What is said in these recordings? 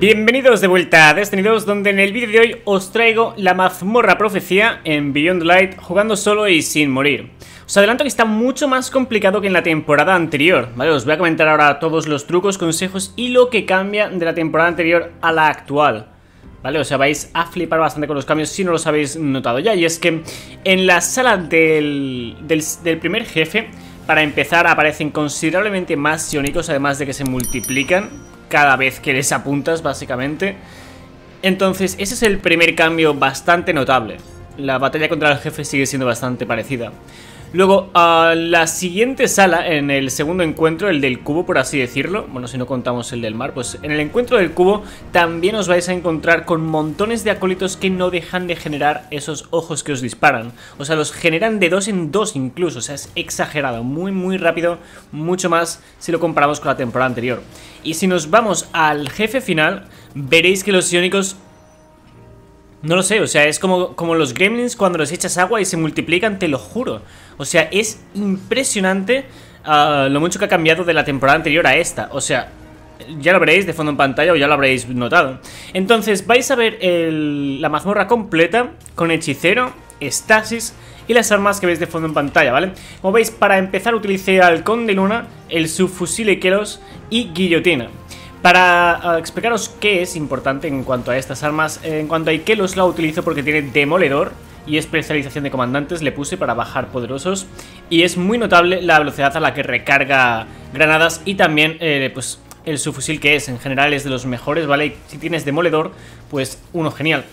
Bienvenidos de vuelta a Destiny 2, donde en el vídeo de hoy os traigo la mazmorra profecía en Beyond Light, jugando solo y sin morir. Os adelanto que está mucho más complicado que en la temporada anterior, ¿vale? Os voy a comentar ahora todos los trucos, consejos y lo que cambia de la temporada anterior a la actual, ¿vale? O sea, vais a flipar bastante con los cambios si no los habéis notado ya. Y es que en la sala del primer jefe, para empezar, aparecen considerablemente más psiónicos, además de que se multiplican cada vez que les apuntas, básicamente. Entonces, ese es el primer cambio bastante notable. La batalla contra el jefe sigue siendo bastante parecida. Luego, a la siguiente sala, en el segundo encuentro, el del cubo, por así decirlo. Bueno, si no contamos el del mar, pues en el encuentro del cubo también os vais a encontrar con montones de acólitos que no dejan de generar esos ojos que os disparan. O sea, los generan de dos en dos incluso. O sea, es exagerado, muy muy rápido, mucho más si lo comparamos con la temporada anterior. Y si nos vamos al jefe final, veréis que los psiónicos, no lo sé, o sea, es como los gremlins cuando les echas agua y se multiplican, te lo juro. O sea, es impresionante lo mucho que ha cambiado de la temporada anterior a esta. O sea, ya lo veréis de fondo en pantalla o ya lo habréis notado. Entonces vais a ver la mazmorra completa con hechicero, estasis y las armas que veis de fondo en pantalla, ¿vale? Como veis, para empezar utilicé al Conde Luna, el subfusil Ikelos y Guillotina. Para explicaros qué es importante en cuanto a estas armas, en cuanto a Ikelos la utilizo porque tiene demoledor y especialización de comandantes, le puse para bajar poderosos. Y es muy notable la velocidad a la que recarga granadas y también pues el subfusil, que es en general es de los mejores, ¿vale? Y si tienes demoledor, pues uno genial.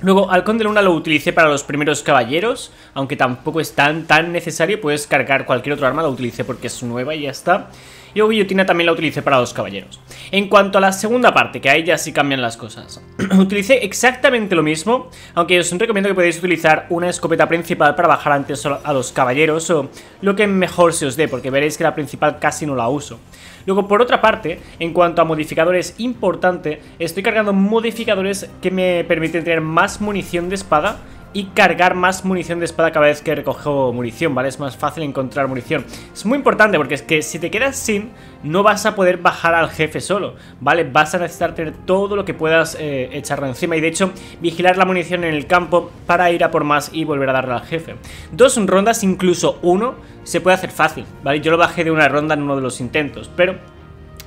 Luego al Conde Luna lo utilicé para los primeros caballeros, aunque tampoco es tan necesario, puedes cargar cualquier otro arma, la utilicé porque es nueva y ya está. Y luego Guillotina también la utilicé para los caballeros. En cuanto a la segunda parte, que ahí ya sí cambian las cosas, utilicé exactamente lo mismo, aunque os recomiendo que podéis utilizar una escopeta principal para bajar antes a los caballeros o lo que mejor se os dé, porque veréis que la principal casi no la uso. Luego, por otra parte, en cuanto a modificadores, importante, estoy cargando modificadores que me permiten tener más munición de espada y cargar más munición de espada cada vez que recojo munición, ¿vale? Es más fácil encontrar munición. Es muy importante porque es que si te quedas sin, no vas a poder bajar al jefe solo, ¿vale? Vas a necesitar tener todo lo que puedas echarlo encima y, de hecho, vigilar la munición en el campo para ir a por más y volver a darle al jefe. 2 rondas, incluso 1, se puede hacer fácil, ¿vale? Yo lo bajé de 1 ronda en uno de los intentos, pero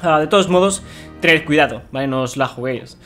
de todos modos, tened cuidado, ¿vale? No os la juguéis.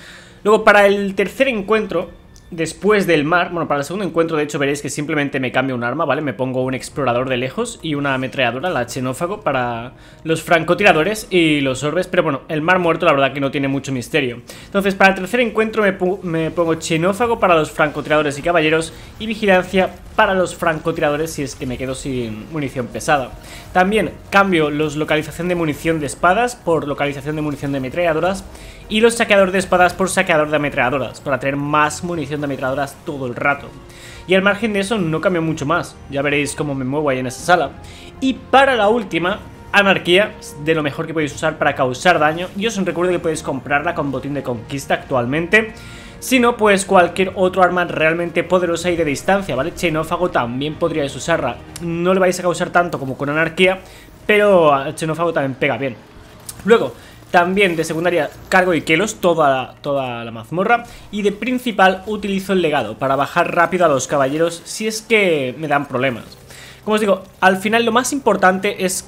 Luego, para el tercer encuentro, después del mar, bueno, para el segundo encuentro, de hecho, veréis que simplemente me cambio un arma, ¿vale? Me pongo un explorador de lejos y una ametralladora, la xenófago, para los francotiradores y los orbes. Pero bueno, el mar muerto la verdad que no tiene mucho misterio. Entonces, para el tercer encuentro me pongo xenófago para los francotiradores y caballeros y vigilancia para los francotiradores si es que me quedo sin munición pesada. También cambio los localización de munición de espadas por localización de munición de ametralladoras y los saqueadores de espadas por saqueador de ametralladoras, para tener más munición de ametralladoras todo el rato. Y al margen de eso no cambio mucho más, ya veréis cómo me muevo ahí en esa sala. Y para la última, anarquía, de lo mejor que podéis usar para causar daño. Y os recuerdo que podéis comprarla con botín de conquista actualmente, si no, pues cualquier otro arma realmente poderosa y de distancia, ¿vale? Xenófago también podríais usarla, no le vais a causar tanto como con anarquía, pero xenófago también pega bien. Luego, también de secundaria cargo Ikelos toda la mazmorra, y de principal utilizo el legado para bajar rápido a los caballeros si es que me dan problemas. Como os digo, al final lo más importante es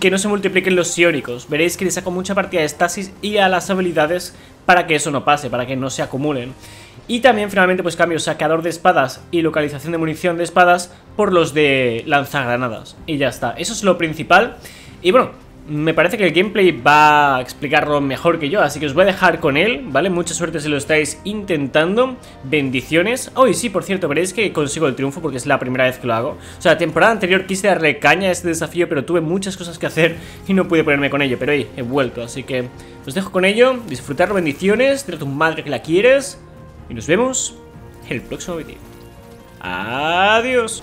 que no se multipliquen los psiónicos. Veréis que le saco mucha partida de estasis y a las habilidades para que eso no pase, para que no se acumulen. Y también finalmente pues cambio saqueador de espadas y localización de munición de espadas por los de lanzagranadas. Y ya está, eso es lo principal. Y bueno, me parece que el gameplay va a explicarlo mejor que yo, así que os voy a dejar con él, ¿vale? Mucha suerte si lo estáis intentando, bendiciones. Oh, y sí, por cierto, veréis que consigo el triunfo porque es la primera vez que lo hago. O sea, la temporada anterior quise darle caña a este desafío, pero tuve muchas cosas que hacer y no pude ponerme con ello, pero hey, he vuelto. Así que os dejo con ello, disfrutarlo, bendiciones, dile a tu madre que la quieres y nos vemos en el próximo vídeo. Adiós.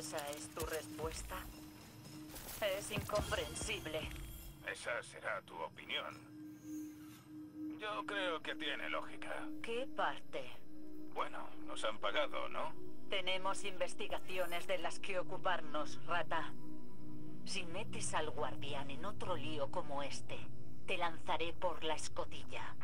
¿Esa es tu respuesta? Es incomprensible. Esa será tu opinión. Yo creo que tiene lógica. ¿Qué parte? Bueno, nos han pagado, ¿no? Tenemos investigaciones de las que ocuparnos, rata. Si metes al guardián en otro lío como este, te lanzaré por la escotilla.